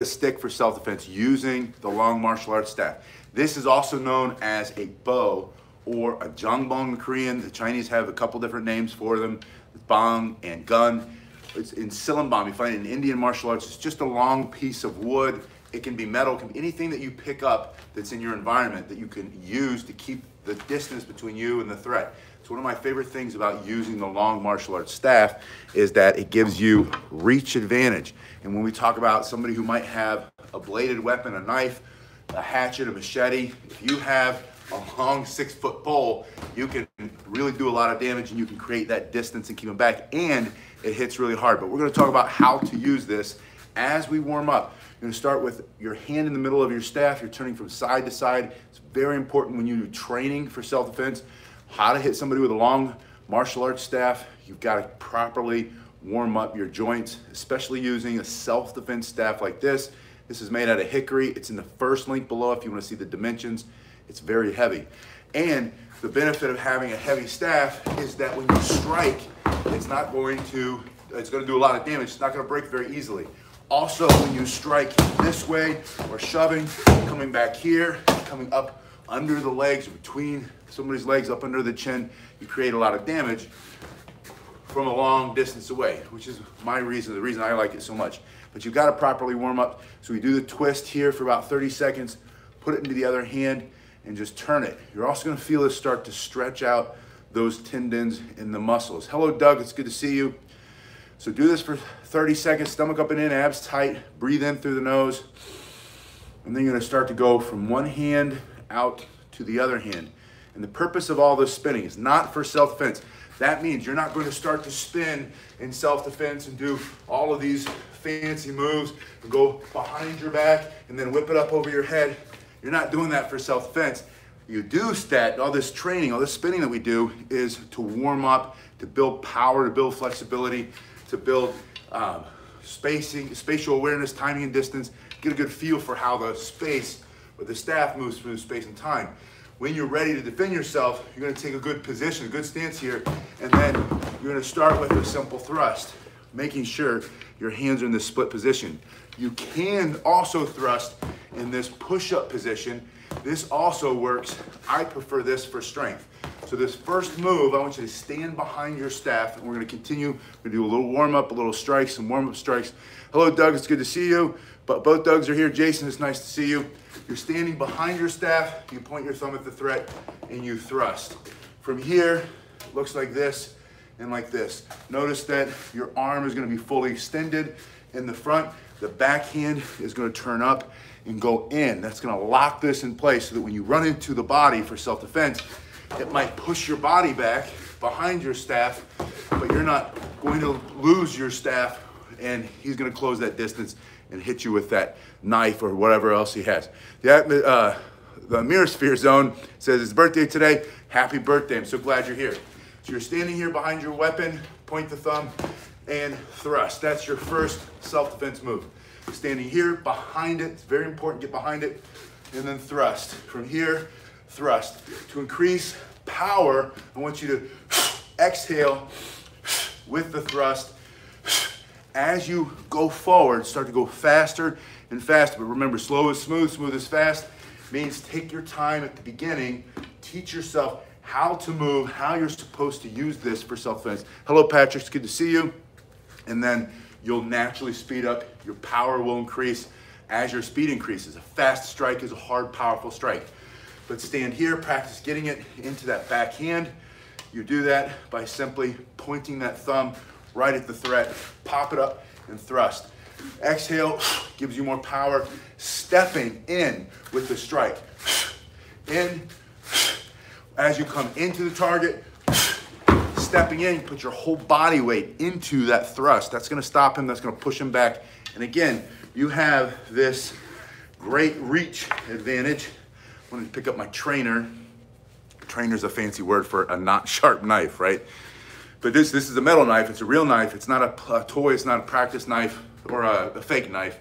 The stick for self-defense using the long martial arts staff. This is also known as a bow or a jangbong. The Korean, the Chinese have a couple different names for them, bong and gun. It's in silambam. You find it in Indian martial arts. It's just a long piece of wood. It can be metal, it can be anything that you pick up that's in your environment that you can use to keep the distance between you and the threat. It's one of my favorite things about using the long martial arts staff is that it gives you reach advantage. And when we talk about somebody who might have a bladed weapon, a knife, a hatchet, a machete, if you have a long 6-foot pole, you can really do a lot of damage and you can create that distance and keep them back, and it hits really hard. But we're gonna talk about how to use this as we warm up. You're gonna start with your hand in the middle of your staff. You're turning from side to side. It's very important when you do training for self-defense, how to hit somebody with a long martial arts staff. You've got to properly warm up your joints, especially using a self-defense staff like this. This is made out of hickory. It's in the first link below if you wanna see the dimensions. It's very heavy. And the benefit of having a heavy staff is that when you strike, it's gonna do a lot of damage. It's not gonna break very easily. Also, when you strike this way or shoving, coming back here, coming up under the legs, between somebody's legs, up under the chin, you create a lot of damage from a long distance away, which is the reason I like it so much. But you've got to properly warm up. So we do the twist here for about 30 seconds, put it into the other hand and just turn it. You're also going to feel this start to stretch out those tendons in the muscles. Hello, Doug, it's good to see you. So do this for 30 seconds, stomach up and in, abs tight, breathe in through the nose. And then you're gonna start to go from one hand out to the other hand. And the purpose of all this spinning is not for self-defense. That means you're not going to start to spin in self-defense and do all of these fancy moves and go behind your back and then whip it up over your head. You're not doing that for self-defense. You do that, all this training, all this spinning that we do is to warm up, to build power, to build flexibility, to build spacing, spatial awareness, timing and distance, get a good feel for how the space or the staff moves through space and time. When you're ready to defend yourself, you're gonna take a good position, a good stance here, and then you're gonna start with a simple thrust, making sure your hands are in this split position. You can also thrust in this push-up position. This also works. I prefer this for strength. So this first move, I want you to stand behind your staff and we're gonna continue. We're gonna do a little warm up, a little strikes, some warm up strikes. Hello, Doug, it's good to see you. But both Dougs are here. Jason, it's nice to see you. You're standing behind your staff, you point your thumb at the threat and you thrust. From here, it looks like this and like this. Notice that your arm is gonna be fully extended in the front. The backhand is gonna turn up and go in. That's gonna lock this in place so that when you run into the body for self-defense, it might push your body back behind your staff, but you're not going to lose your staff and he's gonna close that distance and hit you with that knife or whatever else he has. The Merosphere Zone says it's birthday today. Happy birthday, I'm so glad you're here. So you're standing here behind your weapon, point the thumb and thrust. That's your first self-defense move. Standing here behind it, it's very important, get behind it and then thrust. From here, thrust. To increase power, I want you to exhale with the thrust. As you go forward, start to go faster and faster. But remember, slow is smooth, smooth is fast. Means take your time at the beginning. Teach yourself how to move, how you're supposed to use this for self-defense. Hello, Patrick, it's good to see you. And then you'll naturally speed up. Your power will increase as your speed increases. A fast strike is a hard, powerful strike. But stand here, practice getting it into that backhand. You do that by simply pointing that thumb right at the threat, pop it up and thrust. Exhale, gives you more power. Stepping in with the strike. In, as you come into the target, stepping in, you put your whole body weight into that thrust. That's gonna stop him, that's gonna push him back. And again, you have this great reach advantage. I wanted to pick up my trainer. Trainer's a fancy word for a not sharp knife, right? But this is a metal knife, it's a real knife, it's not a toy, it's not a practice knife or a fake knife,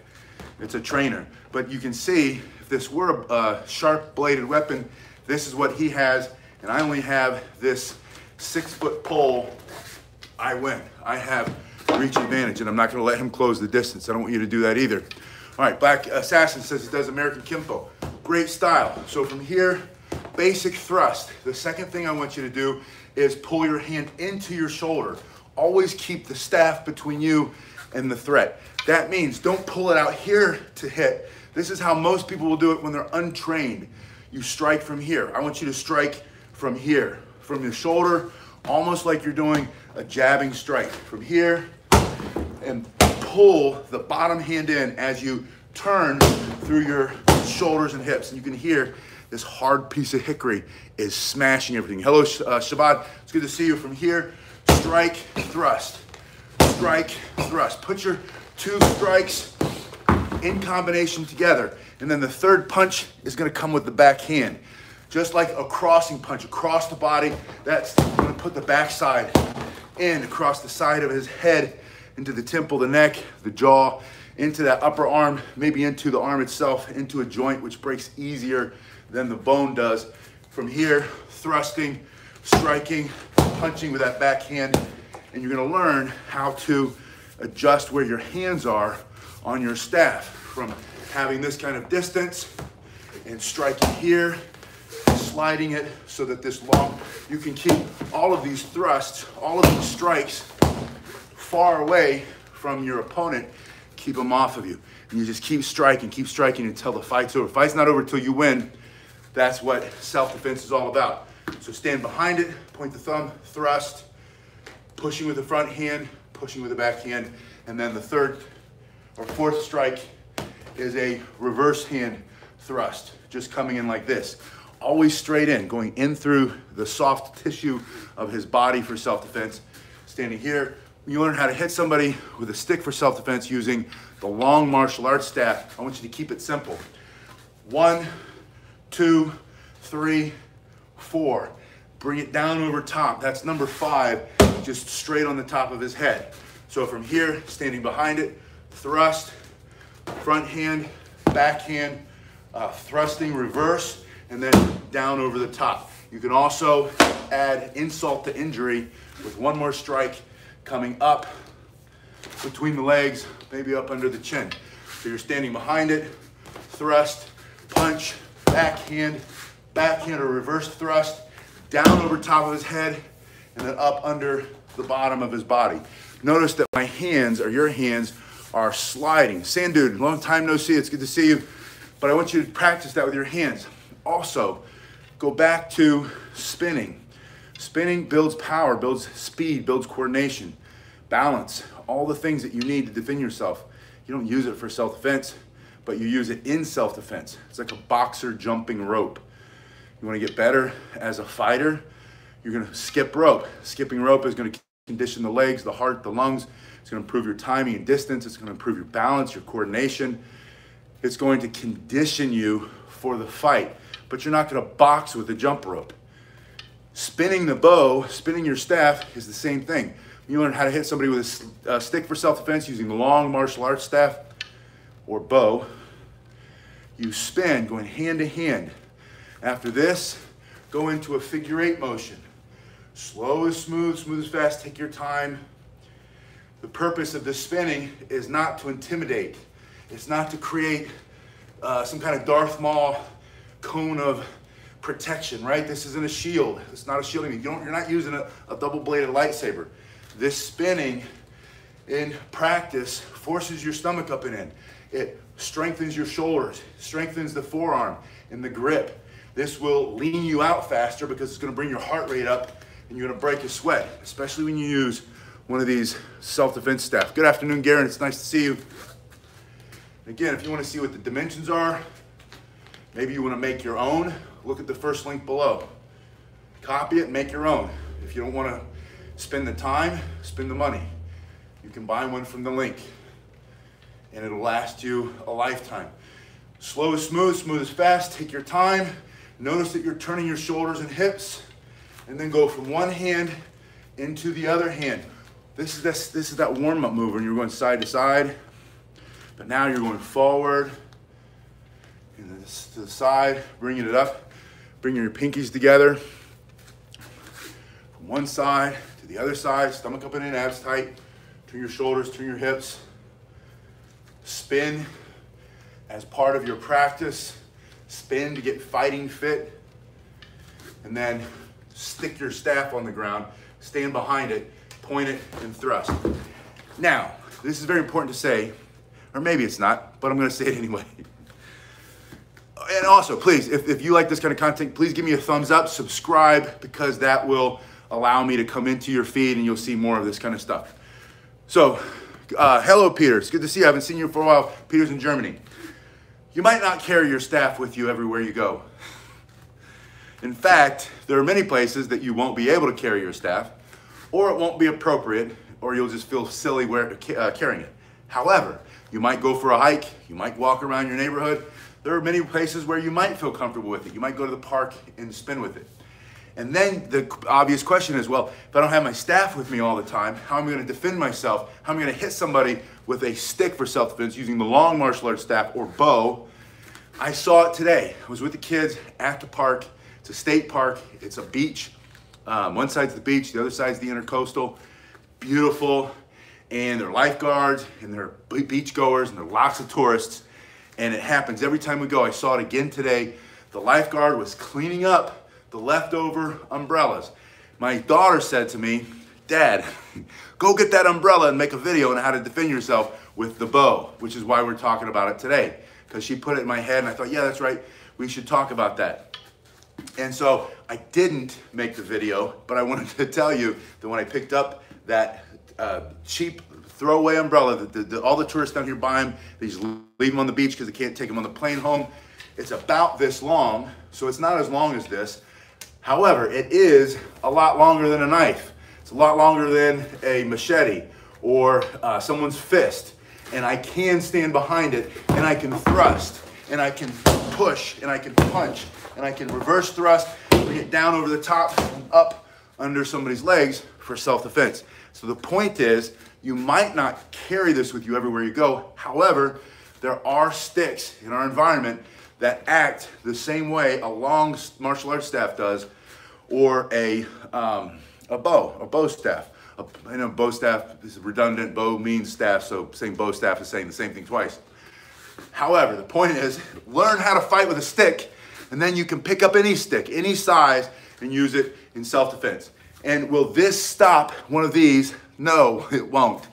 it's a trainer. But you can see, if this were a sharp bladed weapon, this is what he has, and I only have this 6-foot pole, I win. I have reach advantage, and I'm not gonna let him close the distance. I don't want you to do that either. All right, Black Assassin says he does American Kimpo. Great style. So from here, basic thrust. The second thing I want you to do is pull your hand into your shoulder. Always keep the staff between you and the threat. That means don't pull it out here to hit. This is how most people will do it when they're untrained. You strike from here. I want you to strike from here, from your shoulder, almost like you're doing a jabbing strike. From here, and pull the bottom hand in as you turn through your shoulders and hips. And you can hear this hard piece of hickory is smashing everything. Hello, Shabbat. It's good to see you. From here, strike, thrust. Strike, thrust. Put your two strikes in combination together. And then the third punch is gonna come with the backhand. Just like a crossing punch across the body, that's gonna put the backside in across the side of his head, into the temple, the neck, the jaw, into that upper arm, maybe into the arm itself, into a joint, which breaks easier than the bone does. From here, thrusting, striking, punching with that backhand, and you're gonna learn how to adjust where your hands are on your staff, from having this kind of distance and striking here, sliding it so that this long, you can keep all of these thrusts, all of these strikes far away from your opponent, keep them off of you. And you just keep striking until the fight's over. Fight's not over till you win. That's what self-defense is all about. So stand behind it, point the thumb, thrust, pushing with the front hand, pushing with the back hand, and then the third or fourth strike is a reverse hand thrust, just coming in like this. Always straight in, going in through the soft tissue of his body for self-defense. Standing here, you learn how to hit somebody with a stick for self-defense using the long martial arts staff. I want you to keep it simple. 1, 2, 3, 4. Bring it down over top. That's number 5, just straight on the top of his head. So from here, standing behind it, thrust, front hand, backhand, thrusting, reverse, and then down over the top. You can also add insult to injury with one more strike coming up between the legs, maybe up under the chin. So you're standing behind it, thrust, punch, backhand, backhand or reverse thrust, down over top of his head, and then up under the bottom of his body. Notice that my hands, or your hands, are sliding. Sand dude, long time no see, it's good to see you. But I want you to practice that with your hands. Also, go back to spinning. Spinning builds power, builds speed, builds coordination, balance, all the things that you need to defend yourself. You don't use it for self-defense, but you use it in self-defense. It's like a boxer jumping rope. You want to get better as a fighter, you're going to skip rope. Skipping rope is going to condition the legs, the heart, the lungs. It's going to improve your timing and distance. It's going to improve your balance, your coordination. It's going to condition you for the fight, but you're not going to box with a jump rope. Spinning the bow, spinning your staff is the same thing. You learn how to hit somebody with a stick for self-defense using the long martial arts staff or bow. You spin, going hand to hand. After this, go into a figure eight motion. Slow is smooth, smooth is fast, take your time. The purpose of this spinning is not to intimidate. It's not to create some kind of Darth Maul cone of protection, right? This isn't a shield. It's not a shielding. You're not using a double-bladed lightsaber. This spinning in practice forces your stomach up and in. It strengthens your shoulders, strengthens the forearm and the grip. This will lean you out faster because it's going to bring your heart rate up and you're going to break a sweat, especially when you use one of these self-defense staff. Good afternoon, Garen. It's nice to see you. Again, if you want to see what the dimensions are, maybe you want to make your own. Look at the first link below. Copy it, make your own. If you don't want to spend the time, spend the money. You can buy one from the link and it'll last you a lifetime. Slow is smooth, smooth is fast. Take your time. Notice that you're turning your shoulders and hips, and then go from one hand into the other hand. This is that warm-up move when you're going side to side, but now you're going forward and then to the side, bringing it up. Bringing your pinkies together from one side to the other side, stomach up and in, abs tight. Turn your shoulders, turn your hips. Spin, as part of your practice. Spin to get fighting fit, and then stick your staff on the ground, stand behind it, point it, and thrust. Now, this is very important to say, or maybe it's not, but I'm gonna say it anyway. And also, please, if you like this kind of content, please give me a thumbs up, subscribe, because that will allow me to come into your feed and you'll see more of this kind of stuff. So, hello, Peter. It's good to see you. I haven't seen you for a while. Peter's in Germany. You might not carry your staff with you everywhere you go. In fact, there are many places that you won't be able to carry your staff, or it won't be appropriate, or you'll just feel silly carrying it. However, you might go for a hike, you might walk around your neighborhood. There are many places where you might feel comfortable with it. You might go to the park and spin with it. And then the obvious question is, well, if I don't have my staff with me all the time, how am I gonna defend myself? How am I gonna hit somebody with a stick for self-defense using the long martial arts staff or bow? I saw it today. I was with the kids at the park. It's a state park, it's a beach. One side's the beach, the other side's the intercoastal. Beautiful, and they're lifeguards, and they're beachgoers, and there are lots of tourists. And it happens every time we go. I saw it again today. The lifeguard was cleaning up the leftover umbrellas. My daughter said to me, "Dad, go get that umbrella and make a video on how to defend yourself with the bow," which is why we're talking about it today. Because she put it in my head and I thought, yeah, that's right. We should talk about that. And so I didn't make the video, but I wanted to tell you that when I picked up that cheap throwaway umbrella, all the tourists down here buy them, they just leave them on the beach because they can't take them on the plane home. It's about this long, so it's not as long as this. However, it is a lot longer than a knife. It's a lot longer than a machete or someone's fist. And I can stand behind it, and I can thrust, and I can push, and I can punch, and I can reverse thrust, bring it down over the top and up under somebody's legs for self-defense. So the point is, you might not carry this with you everywhere you go. However, there are sticks in our environment that act the same way a long martial arts staff does, or a bow staff. I know bow staff is redundant, bow means staff, so same bow staff is saying the same thing twice. However, the point is, learn how to fight with a stick, and then you can pick up any stick, any size, and use it in self-defense. And will this stop one of these? No, it won't.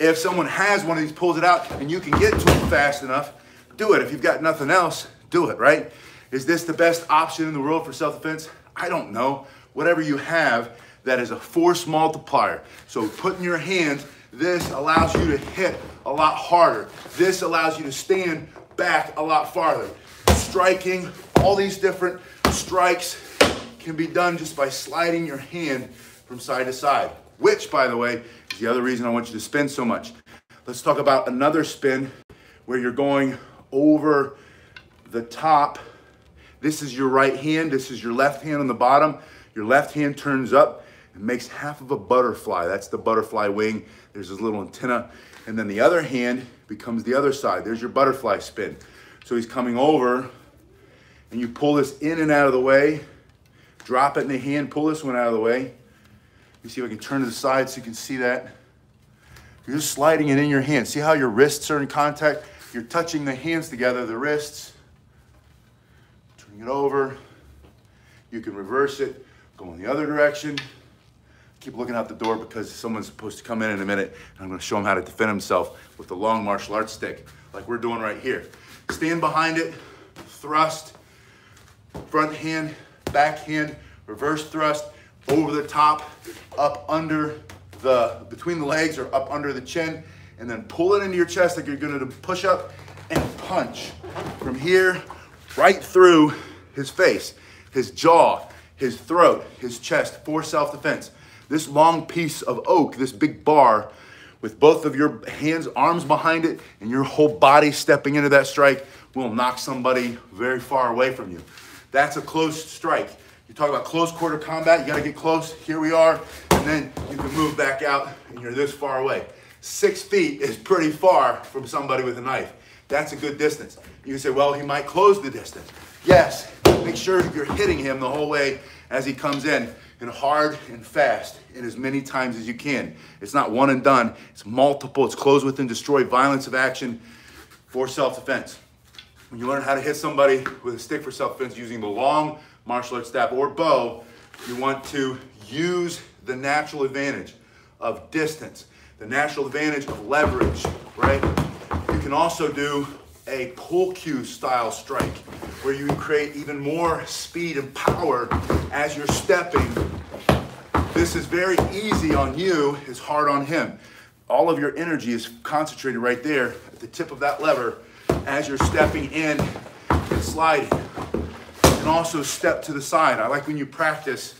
If someone has one of these, pulls it out, and you can get to it fast enough, do it. If you've got nothing else, do it, right? Is this the best option in the world for self-defense? I don't know. Whatever you have, that is a force multiplier. So put in your hands, this allows you to hit a lot harder. This allows you to stand back a lot farther. Striking, all these different strikes can be done just by sliding your hand from side to side, which, by the way, is the other reason I want you to spin so much. Let's talk about another spin where you're going over the top. This is your right hand, this is your left hand on the bottom. Your left hand turns up and makes half of a butterfly. That's the butterfly wing. There's this little antenna. And then the other hand becomes the other side. There's your butterfly spin. So he's coming over and you pull this in and out of the way, drop it in the hand, pull this one out of the way. Let me see if I can turn to the side so you can see that. You're just sliding it in your hand. See how your wrists are in contact? You're touching the hands together, the wrists, turning it over. You can reverse it, go in the other direction. Keep looking out the door because someone's supposed to come in a minute, and I'm gonna show him how to defend himself with the long martial arts stick, like we're doing right here. Stand behind it, thrust, front hand, back hand, reverse thrust, over the top, up under the, between the legs or up under the chin, and then pull it into your chest like you're gonna do push up and punch from here right through his face, his jaw, his throat, his chest for self-defense. This long piece of oak, this big bar with both of your hands, arms behind it and your whole body stepping into that strike will knock somebody very far away from you. That's a close strike. You talk about close quarter combat, you gotta get close, here we are, and then you can move back out and you're this far away. 6 feet is pretty far from somebody with a knife. That's a good distance. You can say, well, he might close the distance. Yes, make sure you're hitting him the whole way as he comes in, and hard and fast, and as many times as you can. It's not one and done, it's multiple, it's close within, destroy, violence of action for self-defense. When you learn how to hit somebody with a stick for self-defense using the long martial arts staff or bow, you want to use the natural advantage of distance, the natural advantage of leverage, right? You can also do a pull cue style strike where you create even more speed and power as you're stepping. This is very easy on you, it's hard on him. All of your energy is concentrated right there at the tip of that lever as you're stepping in and sliding. You can also step to the side. I like when you practice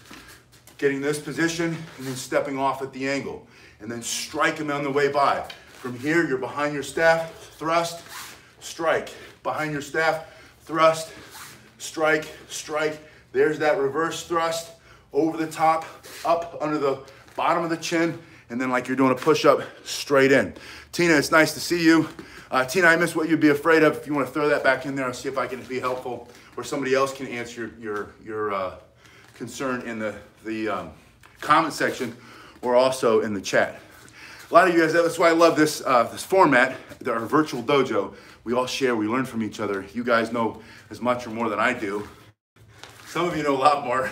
getting this position and then stepping off at the angle and then strike him on the way by. From here, you're behind your staff, thrust, strike. Behind your staff, thrust, strike, strike. There's that reverse thrust over the top, up under the bottom of the chin, and then like you're doing a push-up, straight in. Tina, it's nice to see you. Tina, I miss what you'd be afraid of. If you want to throw that back in there, I'll see if I can be helpful or somebody else can answer your concern in the comment section or also in the chat. A lot of you guys, that's why I love this, this format, our virtual dojo. We all share, we learn from each other. You guys know as much or more than I do. Some of you know a lot more.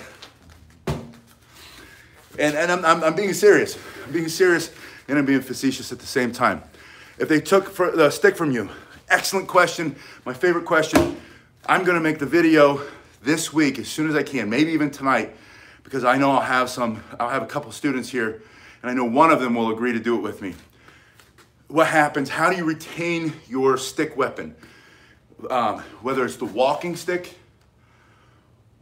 And I'm being serious. I'm being serious and I'm being facetious at the same time. If they took the stick from you, excellent question, my favorite question. I'm gonna make the video this week as soon as I can, maybe even tonight, because I know I'll have a couple students here and I know one of them will agree to do it with me. What happens, how do you retain your stick weapon? Whether it's the walking stick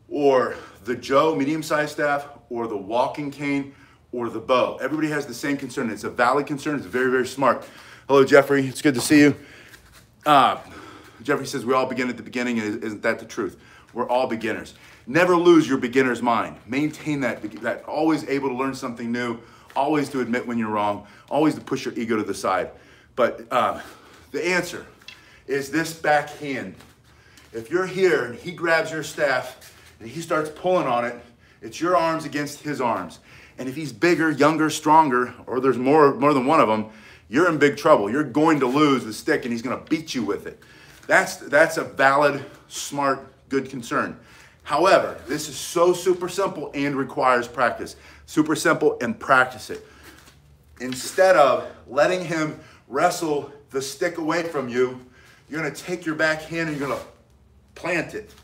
or the Joe medium-sized staff or the walking cane or the bow. Everybody has the same concern. It's a valid concern. It's very, very smart. Hello, Jeffrey. It's good to see you. Jeffrey says, we all begin at the beginning, and isn't that the truth? We're all beginners. Never lose your beginner's mind. Maintain that always able to learn something new, always to admit when you're wrong, always to push your ego to the side. But the answer is this backhand. If you're here and he grabs your staff and he starts pulling on it, it's your arms against his arms. And if he's bigger, younger, stronger, or there's more than one of them, you're in big trouble. You're going to lose the stick and he's gonna beat you with it. That's a valid, smart, good concern. However, this is so super simple and requires practice. Super simple and practice it. Instead of letting him wrestle the stick away from you, you're gonna take your back hand and you're gonna plant it.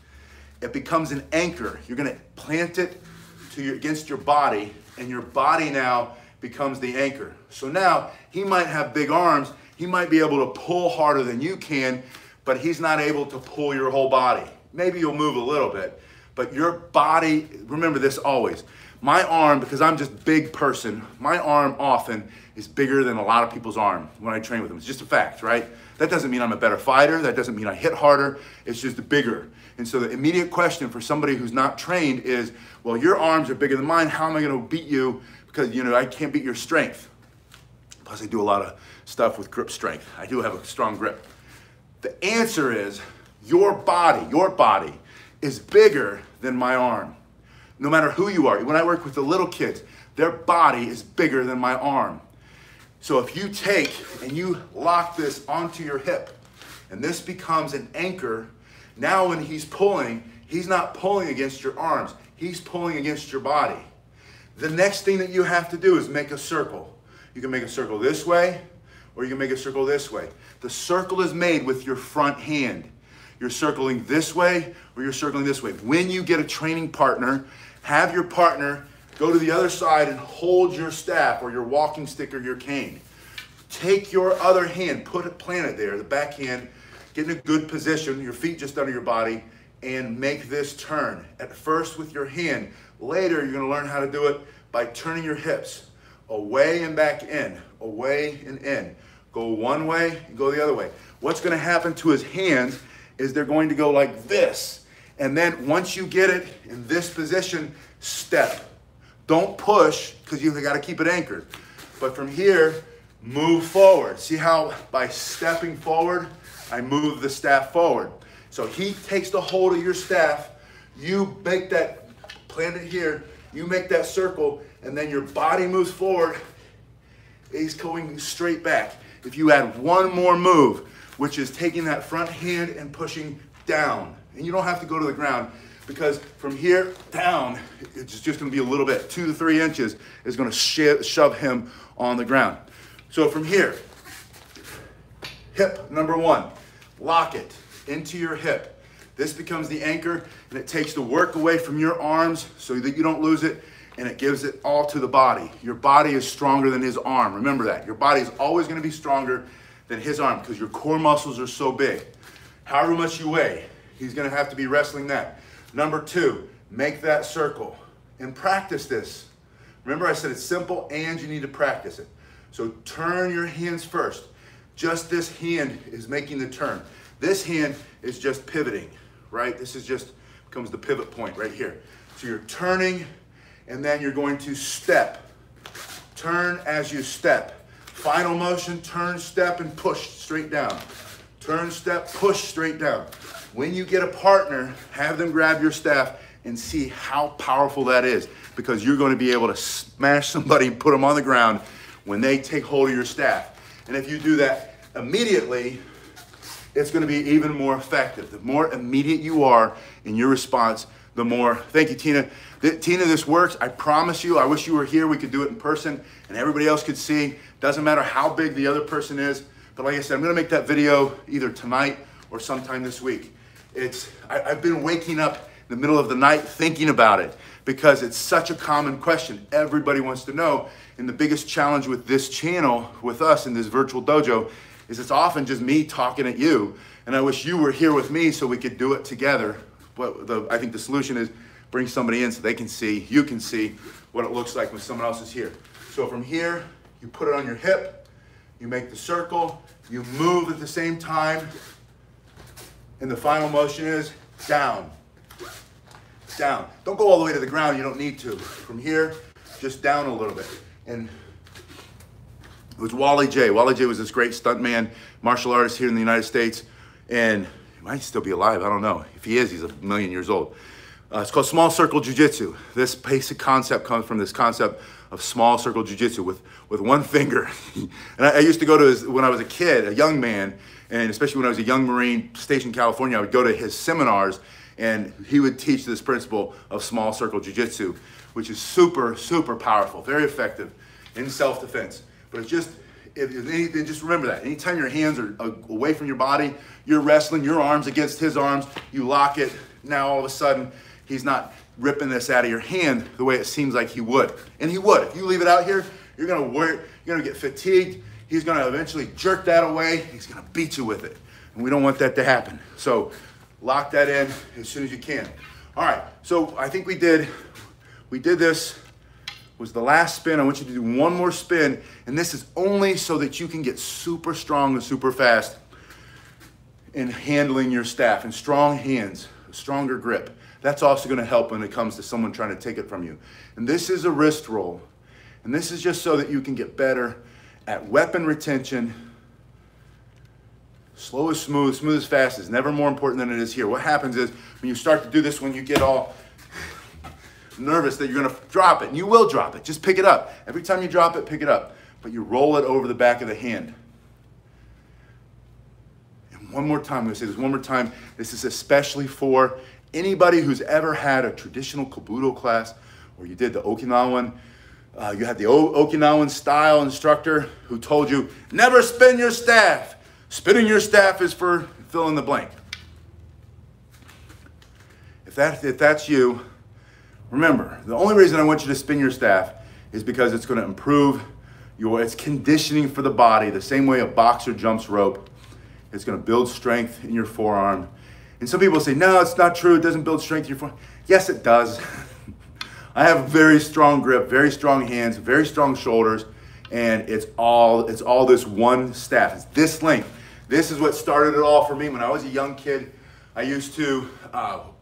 It becomes an anchor. You're gonna plant it against your body, and your body now becomes the anchor. So now he might have big arms, he might be able to pull harder than you can, but he's not able to pull your whole body. Maybe you'll move a little bit, but your body, remember this always, my arm, because I'm just a big person, my arm often is bigger than a lot of people's arm when I train with them. It's just a fact, right? That doesn't mean I'm a better fighter, that doesn't mean I hit harder, it's just bigger. And so the immediate question for somebody who's not trained is, well, your arms are bigger than mine, how am I gonna beat you? Because you know I can't beat your strength. Plus I do a lot of stuff with grip strength. I do have a strong grip. The answer is your body is bigger than my arm. No matter who you are, when I work with the little kids, their body is bigger than my arm. So if you take and you lock this onto your hip and this becomes an anchor, now when he's pulling, he's not pulling against your arms, he's pulling against your body. The next thing that you have to do is make a circle. You can make a circle this way or you can make a circle this way. The circle is made with your front hand. You're circling this way or you're circling this way. When you get a training partner, have your partner go to the other side and hold your staff or your walking stick or your cane. Take your other hand, plant it there, the back hand, get in a good position, your feet just under your body, and make this turn. At first with your hand, later you're gonna learn how to do it by turning your hips away and back in, away and in. Go one way and go the other way. What's gonna happen to his hands is they're going to go like this. And then once you get it in this position, step. Don't push, because you've got to keep it anchored. But from here, move forward. See how by stepping forward, I move the staff forward. So he takes the hold of your staff, you make that, plant it here, you make that circle, and then your body moves forward, he's going straight back. If you add one more move, which is taking that front hand and pushing down. And you don't have to go to the ground, because from here down, it's just gonna be a little bit. 2 to 3 inches is gonna shove him on the ground. So from here, hip number one, lock it into your hip. This becomes the anchor, and it takes the work away from your arms so that you don't lose it, and it gives it all to the body. Your body is stronger than his arm. Remember that. Your body is always going to be stronger than his arm because your core muscles are so big. However much you weigh, he's going to have to be wrestling that. Number two, make that circle and practice this. Remember I said it's simple and you need to practice it. So turn your hands first. Just this hand is making the turn. This hand is just pivoting. Right? This is just becomes the pivot point right here. So you're turning, and then you're going to step. Turn as you step. Final motion, turn, step, and push straight down. Turn, step, push straight down. When you get a partner, have them grab your staff and see how powerful that is, because you're going to be able to smash somebody, put them on the ground when they take hold of your staff. And if you do that immediately, it's going to be even more effective. The more immediate you are in your response, the more. Thank you, Tina. Tina, this works. I promise you. I wish you were here. We could do it in person and everybody else could see. Doesn't matter how big the other person is. But like I said, I'm going to make that video either tonight or sometime this week. I've been waking up in the middle of the night thinking about it because it's such a common question. Everybody wants to know. And the biggest challenge with this channel, with us in this virtual dojo, is it's often just me talking at you, and I wish you were here with me so we could do it together. But I think the solution is bring somebody in so they can see, you can see what it looks like when someone else is here. So from here, you put it on your hip, you make the circle, you move at the same time, and the final motion is down, down. Don't go all the way to the ground, you don't need to. From here, just down a little bit. And it was Wally J. Wally J was this great stuntman, martial artist here in the United States, and he might still be alive, I don't know. If he is, he's 1,000,000 years old. It's called small circle jujitsu. This basic concept comes from this concept of small circle jujitsu with one finger. And I used to go to his, when I was a kid, a young man, and especially when I was a young Marine stationed in California, I would go to his seminars, and he would teach this principle of small circle jujitsu, which is super, super powerful, very effective in self-defense. But it's just, just remember that. Anytime your hands are away from your body, you're wrestling your arms against his arms, you lock it. Now all of a sudden, he's not ripping this out of your hand the way it seems like he would. And he would. If you leave it out here, you're gonna work, you're gonna get fatigued. He's gonna eventually jerk that away. He's gonna beat you with it. And we don't want that to happen. So lock that in as soon as you can. All right, so I think we did this. Was the last spin. I want you to do one more spin, and this is only so that you can get super strong and super fast in handling your staff, and strong hands, a stronger grip. That's also gonna help when it comes to someone trying to take it from you. And this is a wrist roll, and this is just so that you can get better at weapon retention. Slow is smooth, smooth is fast is never more important than it is here. What happens is when you start to do this, when you get all nervous that you're gonna drop it, and you will drop it. Just pick it up. Every time you drop it, pick it up. But you roll it over the back of the hand. And one more time, I'm gonna say this one more time. This is especially for anybody who's ever had a traditional Kabuto class, or you did the Okinawan, you had the Okinawan style instructor who told you, never spin your staff. Spinning your staff is for fill in the blank. If that's you, remember, the only reason I want you to spin your staff is because it's going to improve it's conditioning for the body, the same way a boxer jumps rope. It's going to build strength in your forearm. And some people say, no, it's not true. It doesn't build strength in your forearm. Yes, it does. I have a very strong grip, very strong hands, very strong shoulders, and it's all this one staff. It's this length. This is what started it all for me when I was a young kid. I used to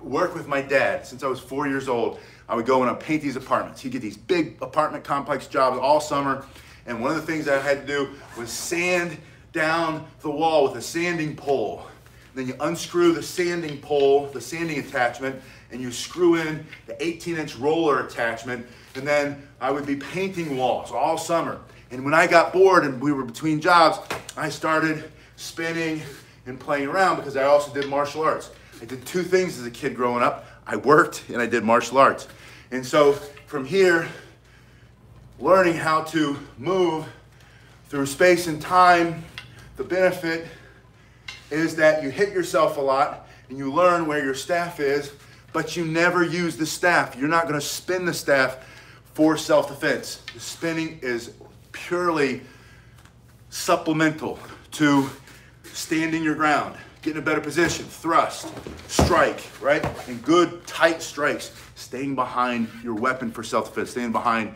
work with my dad since I was 4 years old. I would go and I'd paint these apartments. He'd get these big apartment complex jobs all summer. And one of the things I had to do was sand down the wall with a sanding pole. And then you unscrew the sanding pole, the sanding attachment, and you screw in the 18-inch roller attachment. And then I would be painting walls all summer. And when I got bored and we were between jobs, I started spinning and playing around because I also did martial arts. I did two things as a kid growing up. I worked and I did martial arts. And so from here, learning how to move through space and time, the benefit is that you hit yourself a lot and you learn where your staff is, but you never use the staff. You're not gonna spin the staff for self-defense. The spinning is purely supplemental to standing your ground, get in a better position, thrust, strike, right? And good tight strikes, staying behind your weapon for self-defense, staying behind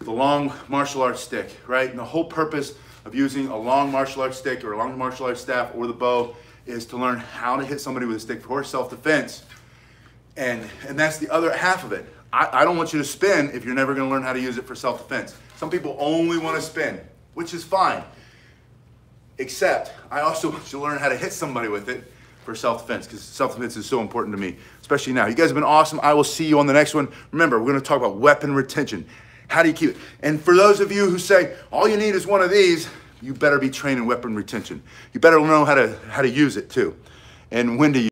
the long martial arts stick, right? And the whole purpose of using a long martial arts stick or a long martial arts staff or the bow is to learn how to hit somebody with a stick for self-defense. And that's the other half of it. I don't want you to spin if you're never gonna learn how to use it for self-defense. Some people only wanna spin, which is fine. Except I also want you to learn how to hit somebody with it for self-defense, because self-defense is so important to me, especially now. You guys have been awesome. I will see you on the next one. Remember, we're gonna talk about weapon retention. How do you keep it? And for those of you who say, all you need is one of these, you better be training weapon retention. You better know how to use it too, and when to use it.